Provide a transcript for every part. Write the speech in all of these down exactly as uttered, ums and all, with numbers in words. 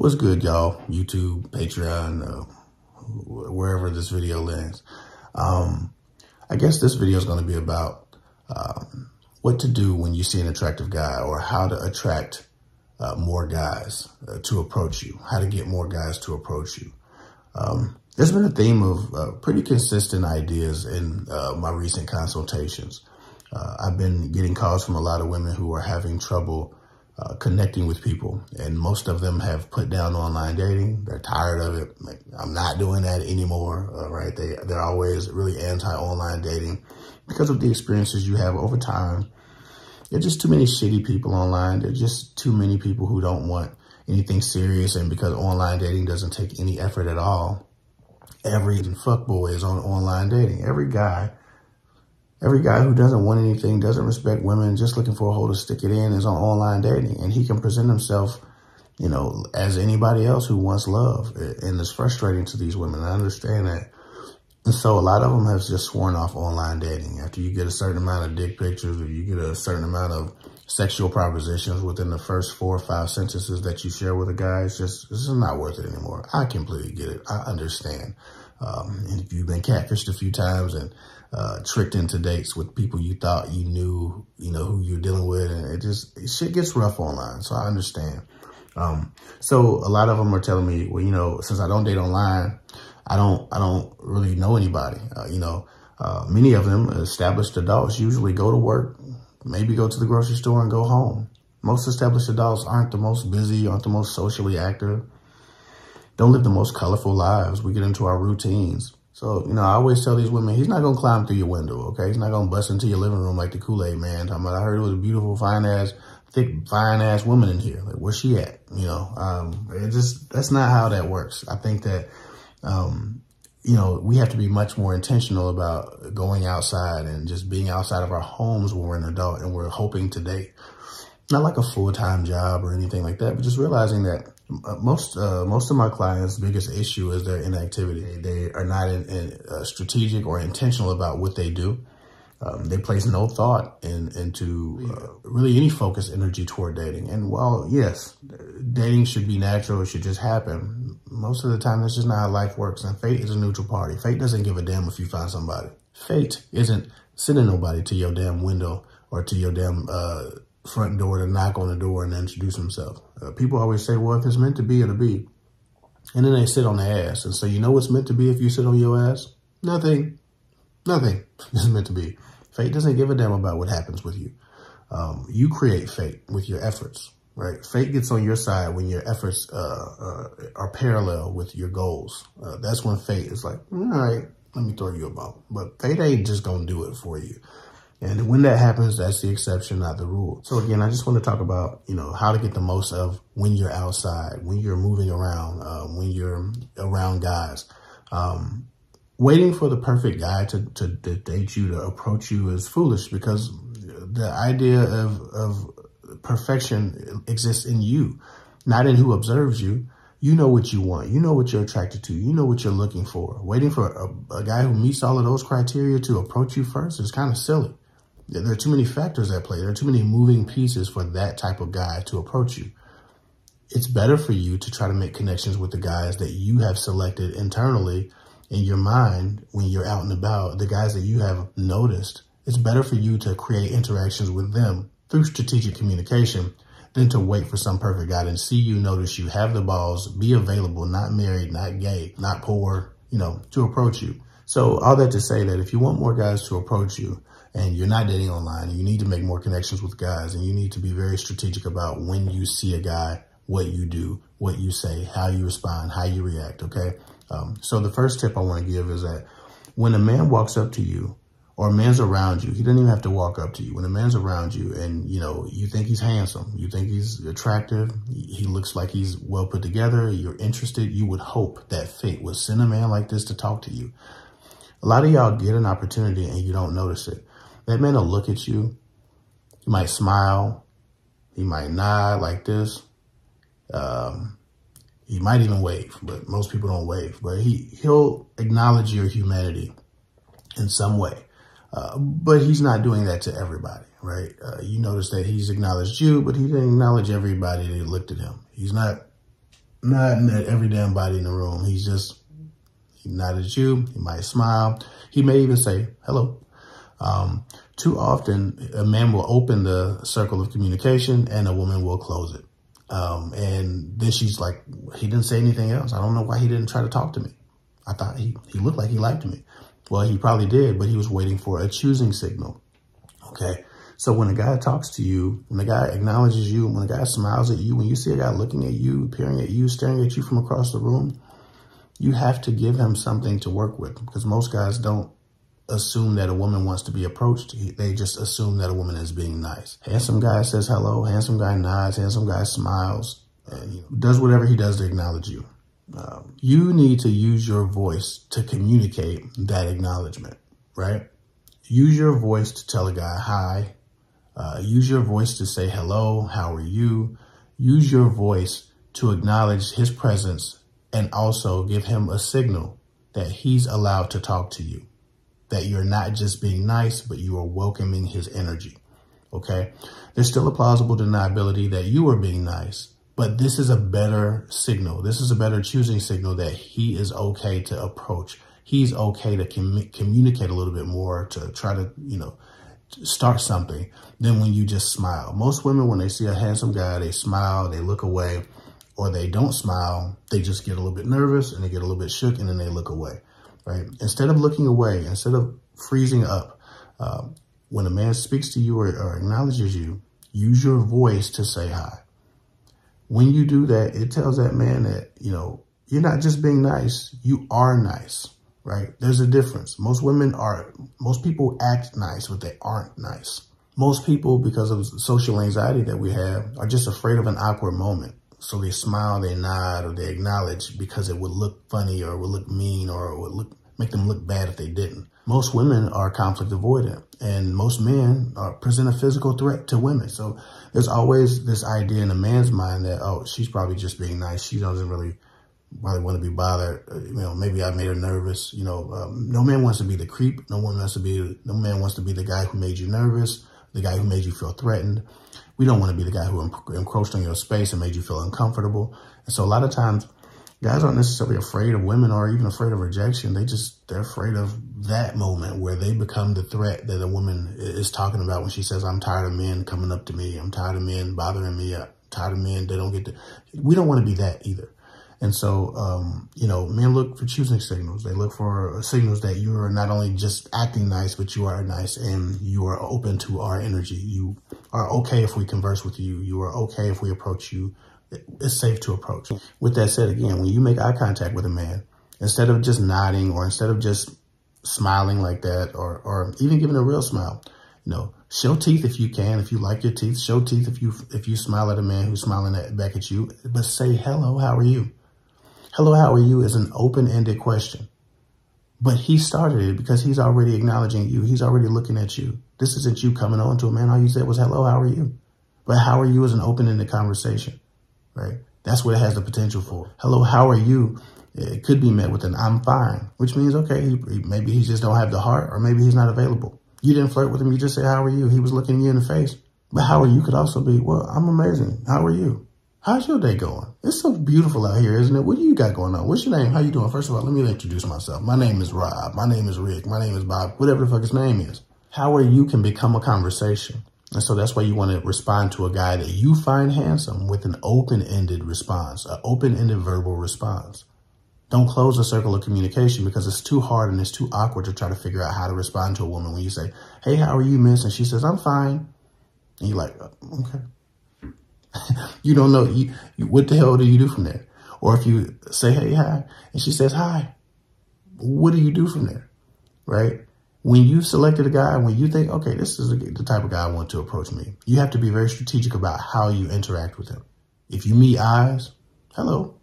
What's good, y'all? YouTube, Patreon, uh, wherever this video lands. Um, I guess this video is going to be about um, what to do when you see an attractive guy, or how to attract uh, more guys uh, to approach you, how to get more guys to approach you. Um, there's been a theme of uh, pretty consistent ideas in uh, my recent consultations. Uh, I've been getting calls from a lot of women who are having trouble Uh, connecting with people, and most of them have put down online dating. They're tired of it. Like, I'm not doing that anymore, uh, right? They, they're always really anti-online dating because of the experiences you have over time. There are just too many shitty people online. There are just too many people who don't want anything serious, and because online dating doesn't take any effort at all, every fuckboy is on online dating. Every guy Every guy who doesn't want anything, doesn't respect women, just looking for a hole to stick it in, is on online dating. And he can present himself, you know, as anybody else who wants love. And it's frustrating to these women. I understand that. And so a lot of them have just sworn off online dating. After you get a certain amount of dick pictures, or you get a certain amount of sexual propositions within the first four or five sentences that you share with a guy, it's just, this is not worth it anymore. I completely get it. I understand. Um, and if you've been catfished a few times and uh, tricked into dates with people you thought you knew, you know, who you're dealing with, and it just, it, shit gets rough online. So I understand. Um, so a lot of them are telling me, well, you know, since I don't date online, I don't, I don't really know anybody. Uh, you know, uh, many of them, established adults, usually go to work, maybe go to the grocery store and go home. Most established adults aren't the most busy, aren't the most socially active, don't live the most colorful lives. We get into our routines. So, you know, I always tell these women, he's not going to climb through your window, okay? He's not going to bust into your living room like the Kool-Aid man. I'm like, I heard it was a beautiful, fine-ass, thick, fine-ass woman in here. Like, where's she at? You know, um, it just, that's not how that works. I think that, um, you know, we have to be much more intentional about going outside and just being outside of our homes when we're an adult and we're hoping to date. Not like a full-time job or anything like that, but just realizing that Most uh, most of my clients' biggest issue is their inactivity. They are not in, in, uh, strategic or intentional about what they do. Um, they place no thought in, into uh, really any focused energy toward dating. And while, yes, dating should be natural, it should just happen, most of the time that's just not how life works. And fate is a neutral party. Fate doesn't give a damn if you find somebody. Fate isn't sending nobody to your damn window or to your damn uh front door to knock on the door and introduce himself. Uh, people always say, well, if it's meant to be, it'll be. And then they sit on their ass. And so you know what's meant to be if you sit on your ass? Nothing. Nothing is meant to be. Fate doesn't give a damn about what happens with you. Um, you create fate with your efforts, right? Fate gets on your side when your efforts uh, uh, are parallel with your goals. Uh, that's when fate is like, all right, let me throw you a bone. But fate ain't just going to do it for you. And when that happens, that's the exception, not the rule. So again, I just want to talk about, you know, how to get the most of when you're outside, when you're moving around, uh, when you're around guys. Um, waiting for the perfect guy to, to, to date you, to approach you, is foolish, because the idea of, of perfection exists in you, not in who observes you. You know what you want. You know what you're attracted to. You know what you're looking for. Waiting for a, a guy who meets all of those criteria to approach you first is kind of silly. There are too many factors at play. There are too many moving pieces for that type of guy to approach you. It's better for you to try to make connections with the guys that you have selected internally in your mind when you're out and about, the guys that you have noticed. It's better for you to create interactions with them through strategic communication than to wait for some perfect guy and see you, notice you, have the balls, be available, not married, not gay, not poor, you know, to approach you. So all that to say that if you want more guys to approach you, and you're not dating online, and you need to make more connections with guys, and you need to be very strategic about when you see a guy, what you do, what you say, how you respond, how you react, okay? Um, so the first tip I want to give is that when a man walks up to you, or a man's around you, he doesn't even have to walk up to you. When a man's around you and, you know, you think he's handsome, you think he's attractive, he looks like he's well put together, you're interested, you would hope that fate would send a man like this to talk to you. A lot of y'all get an opportunity and you don't notice it. That man will look at you. He might smile. He might nod like this. Um, he might even wave, but most people don't wave. But he, he'll acknowledge your humanity in some way. Uh, but he's not doing that to everybody, right? Uh, you notice that he's acknowledged you, but he didn't acknowledge everybody that looked at him. He's not not met every damn body in the room. He's just, he nodded at you. He might smile. He may even say, hello. Um, too often, a man will open the circle of communication and a woman will close it. Um, and then she's like, he didn't say anything else. I don't know why he didn't try to talk to me. I thought he, he looked like he liked me. Well, he probably did, but he was waiting for a choosing signal. Okay. So when a guy talks to you, when a guy acknowledges you, when a guy smiles at you, when you see a guy looking at you, peering at you, staring at you from across the room, you have to give him something to work with, because most guys don't assume that a woman wants to be approached. They just assume that a woman is being nice. Handsome guy says hello. Handsome guy nods. Handsome guy smiles and, you know, does whatever he does to acknowledge you. Uh, you need to use your voice to communicate that acknowledgement, right? Use your voice to tell a guy hi. Uh, use your voice to say hello, how are you? Use your voice to acknowledge his presence and also give him a signal that he's allowed to talk to you, that you're not just being nice, but you are welcoming his energy, okay? There's still a plausible deniability that you are being nice, but this is a better signal. This is a better choosing signal that he is okay to approach. He's okay to com- communicate a little bit more, to try to, you know, start something than when you just smile. Most women, when they see a handsome guy, they smile, they look away, or they don't smile. They just get a little bit nervous and they get a little bit shook and then they look away, right? Instead of looking away, instead of freezing up, uh, when a man speaks to you or, or acknowledges you, use your voice to say hi. When you do that, it tells that man that, you know, you're not just being nice, you are nice. Right? There's a difference. Most women are, most people act nice, but they aren't nice. Most people, because of social anxiety that we have, are just afraid of an awkward moment. So they smile, they nod, or they acknowledge because it would look funny or it would look mean or it would look, make them look bad if they didn't. Most women are conflict avoidant, and most men are, present a physical threat to women. So there's always this idea in a man's mind that, oh, she's probably just being nice. She doesn't really probably want to be bothered. You know, maybe I made her nervous. You know, um, no man wants to be the creep. No one wants to be, no man wants to be the guy who made you nervous, the guy who made you feel threatened. We don't want to be the guy who encroached on your space and made you feel uncomfortable. And so a lot of times guys aren't necessarily afraid of women or even afraid of rejection. They just, they're afraid of that moment where they become the threat that a woman is talking about when she says, I'm tired of men coming up to me. I'm tired of men bothering me. I'm tired of men. They don't get to, we don't want to be that either. And so, um, you know, men look for choosing signals. They look for signals that you are not only just acting nice, but you are nice and you are open to our energy. You are okay if we converse with you. You are okay if we approach you. It's safe to approach. With that said, again, when you make eye contact with a man, instead of just nodding or instead of just smiling like that, or, or even giving a real smile, you know, show teeth if you can. If you like your teeth, show teeth if you if you smile at a man who's smiling at, back at you. But say, hello, how are you? Hello, how are you is an open-ended question, but he started it because he's already acknowledging you. He's already looking at you. This isn't you coming on to a man. All you said was, hello, how are you? But how are you is an open-ended conversation, right? That's what it has the potential for. Hello, how are you? It could be met with an I'm fine, which means, okay, maybe he just don't have the heart, or maybe he's not available. You didn't flirt with him. You just said, how are you? He was looking you in the face. But how are you could also be, well, I'm amazing. How are you? How's your day going? It's so beautiful out here, isn't it? What do you got going on? What's your name? How you doing? First of all, let me introduce myself. My name is Rob. My name is Rick. My name is Bob. Whatever the fuck his name is. How are you can become a conversation. And so that's why you want to respond to a guy that you find handsome with an open-ended response, an open-ended verbal response. Don't close the circle of communication, because it's too hard and it's too awkward to try to figure out how to respond to a woman when you say, hey, how are you, miss? And she says, I'm fine. And you're like, okay. You don't know. You, you, what the hell do you do from there? Or if you say, hey, hi, and she says, hi, what do you do from there? Right? When you selected a guy, when you think, okay, this is the type of guy I want to approach me, you have to be very strategic about how you interact with him. If you meet eyes, hello.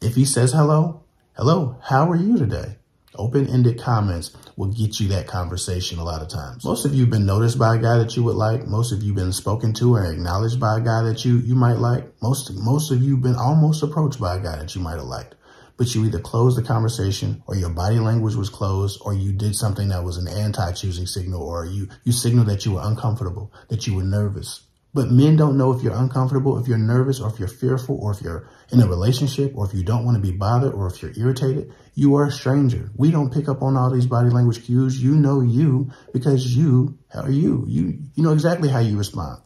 If he says hello, hello, how are you today? Open-ended comments will get you that conversation a lot of times. Most of you have been noticed by a guy that you would like. Most of you have been spoken to or acknowledged by a guy that you, you might like. Most, most of you have been almost approached by a guy that you might have liked. But you either closed the conversation, or your body language was closed, or you did something that was an anti-choosing signal, or you, you signaled that you were uncomfortable, that you were nervous, But men don't know if you're uncomfortable, if you're nervous, or if you're fearful, or if you're in a relationship, or if you don't want to be bothered, or if you're irritated. You are a stranger. We don't pick up on all these body language cues. You know you because you are you. You, you know exactly how you respond.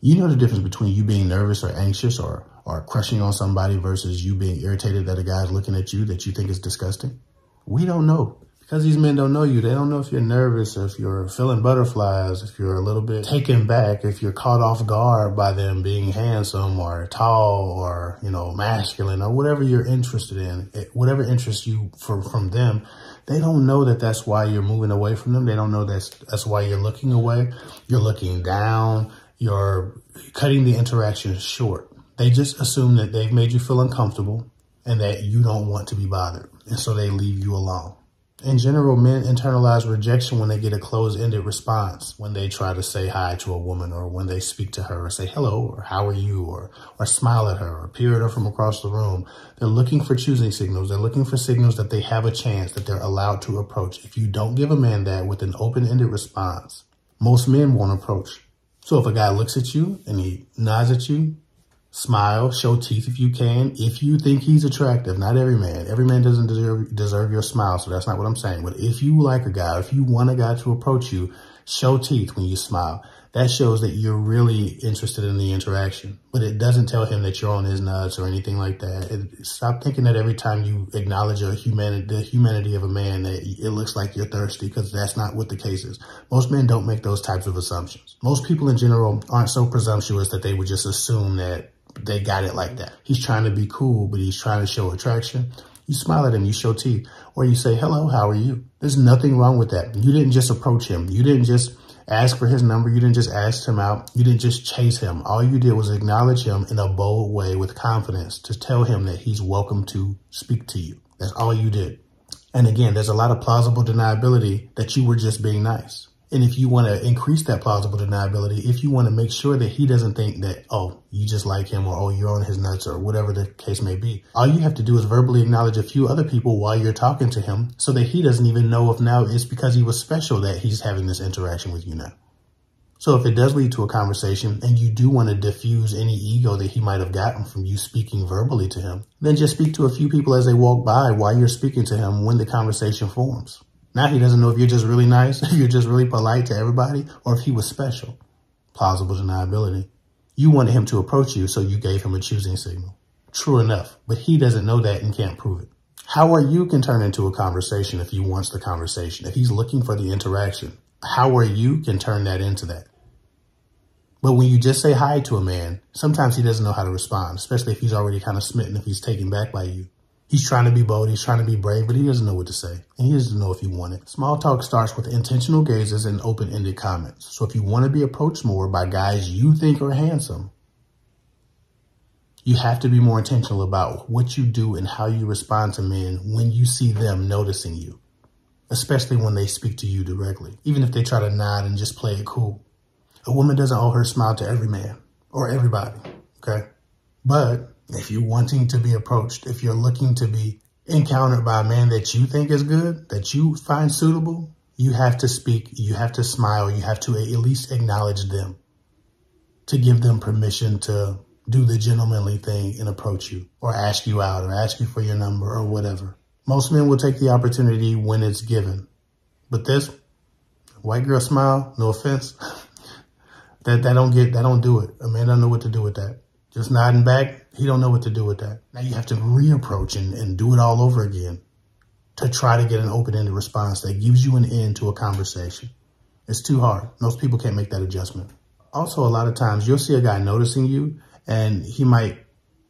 You know the difference between you being nervous or anxious or, or crushing on somebody versus you being irritated that a guy's looking at you that you think is disgusting. We don't know. Because these men don't know you, they don't know if you're nervous, if you're feeling butterflies, if you're a little bit taken back, if you're caught off guard by them being handsome or tall or, you know, masculine or whatever you're interested in, whatever interests you for, from them. They don't know that that's why you're moving away from them. They don't know that's, that's why you're looking away. You're looking down. You're cutting the interaction short. They just assume that they've made you feel uncomfortable and that you don't want to be bothered. And so they leave you alone. In general, men internalize rejection when they get a closed-ended response, when they try to say hi to a woman or when they speak to her or say hello or how are you or or smile at her or peer at her from across the room. They're looking for choosing signals. They're looking for signals that they have a chance, that they're allowed to approach. If you don't give a man that with an open-ended response, most men won't approach. So if a guy looks at you and he nods at you, smile, show teeth if you can, if you think he's attractive. Not every man. Every man doesn't deserve, deserve your smile, so that's not what I'm saying. But if you like a guy, if you want a guy to approach you, show teeth when you smile. That shows that you're really interested in the interaction. But it doesn't tell him that you're on his nuts or anything like that. It, stop thinking that every time you acknowledge your humanity, the humanity of a man, that it looks like you're thirsty, because that's not what the case is. Most men don't make those types of assumptions. Most people in general aren't so presumptuous that they would just assume that they got it like that. He's trying to be cool, but he's trying to show attraction. You smile at him, you show teeth, or you say, hello, how are you? There's nothing wrong with that. You didn't just approach him. You didn't just ask for his number. You didn't just ask him out. You didn't just chase him. All you did was acknowledge him in a bold way with confidence to tell him that he's welcome to speak to you. That's all you did. And again, there's a lot of plausible deniability that you were just being nice. And if you want to increase that plausible deniability, if you want to make sure that he doesn't think that, oh, you just like him, or, oh, you're on his nuts, or whatever the case may be, all you have to do is verbally acknowledge a few other people while you're talking to him so that he doesn't even know if now it's because he was special that he's having this interaction with you now. So if it does lead to a conversation and you do want to diffuse any ego that he might have gotten from you speaking verbally to him, then just speak to a few people as they walk by while you're speaking to him when the conversation forms. Now he doesn't know if you're just really nice, if you're just really polite to everybody, or if he was special. Plausible deniability. You wanted him to approach you, so you gave him a choosing signal. True enough, but he doesn't know that and can't prove it. How are you can turn into a conversation if he wants the conversation, if he's looking for the interaction. How are you can turn that into that. But when you just say hi to a man, sometimes he doesn't know how to respond, especially if he's already kind of smitten, if he's taken back by you. He's trying to be bold, he's trying to be brave, but he doesn't know what to say. And he doesn't know if you want it. Small talk starts with intentional gazes and open-ended comments. So if you want to be approached more by guys you think are handsome, you have to be more intentional about what you do and how you respond to men when you see them noticing you, especially when they speak to you directly, even if they try to nod and just play it cool. A woman doesn't owe her smile to every man or everybody, okay? But if you're wanting to be approached, if you're looking to be encountered by a man that you think is good, that you find suitable, you have to speak, you have to smile, you have to at least acknowledge them to give them permission to do the gentlemanly thing and approach you or ask you out or ask you for your number or whatever. Most men will take the opportunity when it's given. But this white girl smile, no offense, that, that don't get, that don't do it. A man don't know what to do with that. Just nodding back, he don't know what to do with that. Now you have to reapproach and, and do it all over again to try to get an open-ended response that gives you an end to a conversation. It's too hard. Most people can't make that adjustment. Also, a lot of times you'll see a guy noticing you and he might,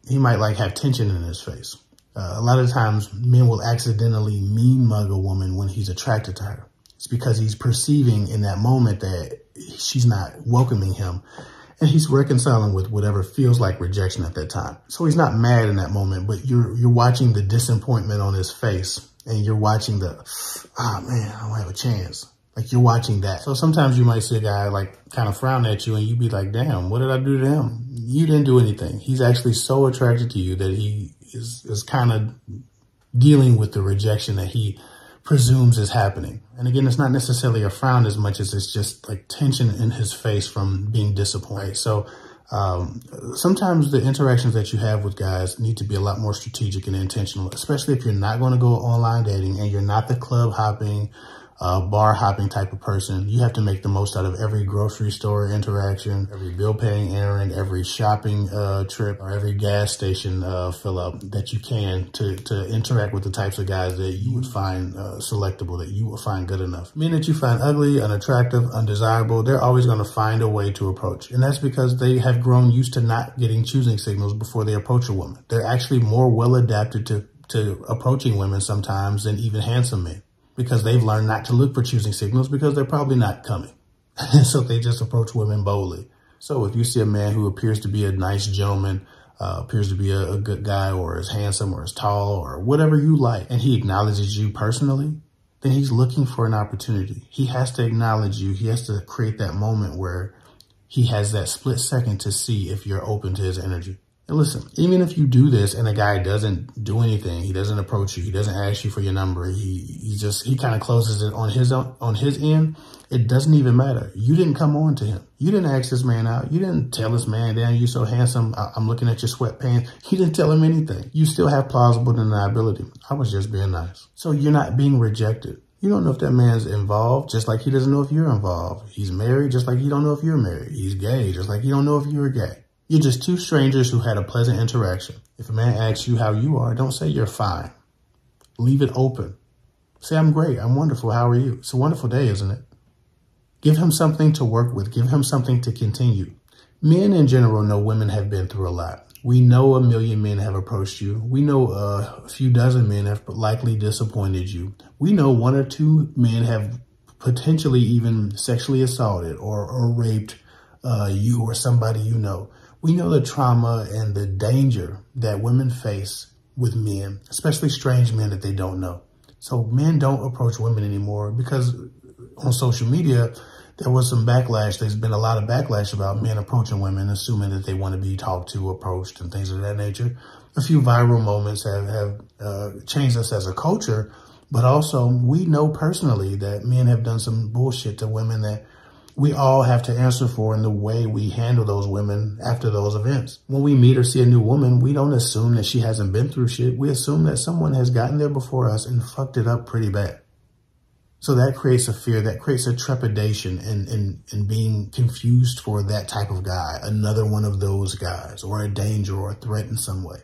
he might like have tension in his face. Uh, a lot of times men will accidentally mean mug a woman when he's attracted to her. It's because he's perceiving in that moment that she's not welcoming him. And he's reconciling with whatever feels like rejection at that time. So he's not mad in that moment, but you're you're watching the disappointment on his face and you're watching the, ah, man, I don't have a chance. Like you're watching that. So sometimes you might see a guy like kind of frown at you and you'd be like, damn, what did I do to him? You didn't do anything. He's actually so attracted to you that he is, is kind of dealing with the rejection that he presumes is happening. And again, it's not necessarily a frown as much as it's just like tension in his face from being disappointed. So um, sometimes the interactions that you have with guys need to be a lot more strategic and intentional, especially if you're not going to go online dating and you're not the club hopping, uh, bar hopping type of person. You have to make the most out of every grocery store interaction, every bill paying errand, every shopping uh, trip, or every gas station uh, fill up that you can to, to interact with the types of guys that you would find uh, selectable, that you would find good enough. Men that you find ugly, unattractive, undesirable, they're always going to find a way to approach. And that's because they have grown used to not getting choosing signals before they approach a woman. They're actually more well adapted to, to approaching women sometimes than even handsome men, because they've learned not to look for choosing signals because they're probably not coming. So they just approach women boldly. So if you see a man who appears to be a nice gentleman, uh, appears to be a, a good guy, or is handsome, or is tall, or whatever you like, and he acknowledges you personally, then he's looking for an opportunity. He has to acknowledge you. He has to create that moment where he has that split second to see if you're open to his energy. And listen, even if you do this and a guy doesn't do anything, he doesn't approach you, he doesn't ask you for your number, he, he just, he kind of closes it on his own, on his end, it doesn't even matter. You didn't come on to him. You didn't ask this man out. You didn't tell this man, damn, you're so handsome, I I'm looking at your sweatpants. You didn't tell him anything. You still have plausible deniability. I was just being nice. So you're not being rejected. You don't know if that man's involved, just like he doesn't know if you're involved. He's married, just like he don't know if you're married. He's gay, just like he don't know if you're gay. You're just two strangers who had a pleasant interaction. If a man asks you how you are, don't say you're fine. Leave it open. Say, I'm great. I'm wonderful. How are you? It's a wonderful day, isn't it? Give him something to work with. Give him something to continue. Men in general know women have been through a lot. We know a million men have approached you. We know a few dozen men have likely disappointed you. We know one or two men have potentially even sexually assaulted or, or raped uh, you or somebody you know. We know the trauma and the danger that women face with men, especially strange men that they don't know. So men don't approach women anymore because on social media, there was some backlash. There's been a lot of backlash about men approaching women, assuming that they want to be talked to, approached, and things of that nature. A few viral moments have, have uh, changed us as a culture, but also we know personally that men have done some bullshit to women that we all have to answer for in the way we handle those women after those events. When we meet or see a new woman, we don't assume that she hasn't been through shit. We assume that someone has gotten there before us and fucked it up pretty bad. So that creates a fear, that creates a trepidation in, in, in being confused for that type of guy, another one of those guys, or a danger or a threat in some way.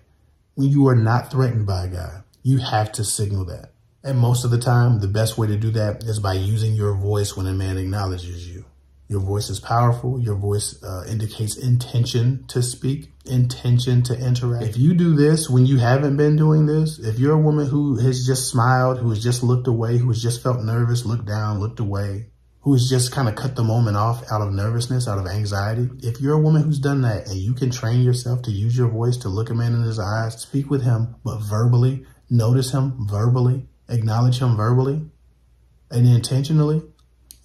When you are not threatened by a guy, you have to signal that. And most of the time, the best way to do that is by using your voice when a man acknowledges you. Your voice is powerful. Your voice uh, indicates intention to speak, intention to interact. If you do this when you haven't been doing this, if you're a woman who has just smiled, who has just looked away, who has just felt nervous, looked down, looked away, who has just kind of cut the moment off out of nervousness, out of anxiety. If you're a woman who's done that and you can train yourself to use your voice to look a man in his eyes, speak with him, but verbally, notice him verbally, acknowledge him verbally and intentionally,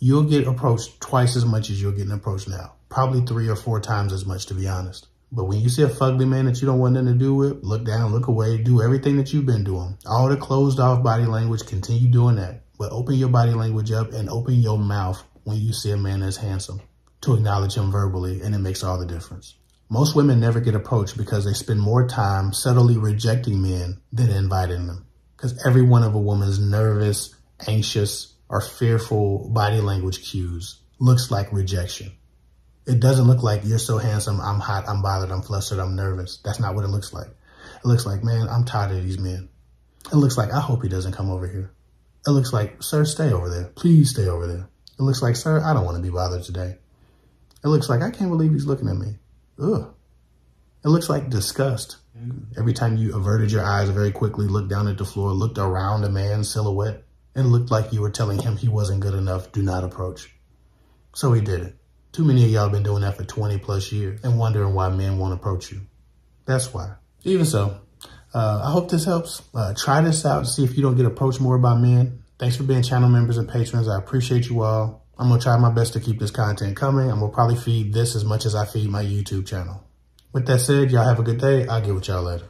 you'll get approached twice as much as you're getting approached now. Probably three or four times as much, to be honest. But when you see a fugly man that you don't want nothing to do with, look down, look away, do everything that you've been doing. All the closed off body language, continue doing that. But open your body language up and open your mouth when you see a man that's handsome to acknowledge him verbally, and it makes all the difference. Most women never get approached because they spend more time subtly rejecting men than inviting them. Because every one of a woman's nervous, anxious, or fearful body language cues looks like rejection. It doesn't look like you're so handsome, I'm hot, I'm bothered, I'm flustered, I'm nervous. That's not what it looks like. It looks like, man, I'm tired of these men. It looks like, I hope he doesn't come over here. It looks like, sir, stay over there. Please stay over there. It looks like, sir, I don't want to be bothered today. It looks like, I can't believe he's looking at me. Ugh. It looks like disgust. Every time you averted your eyes very quickly, looked down at the floor, looked around a man's silhouette, it looked like you were telling him he wasn't good enough, do not approach. So he did it. Too many of y'all been doing that for twenty plus years and wondering why men won't approach you. That's why. Even so, uh, I hope this helps. Uh, try this out and see if you don't get approached more by men. Thanks for being channel members and patrons. I appreciate you all. I'm going to try my best to keep this content coming. I'm going to probably feed this as much as I feed my YouTube channel. With that said, y'all have a good day. I'll get with y'all later.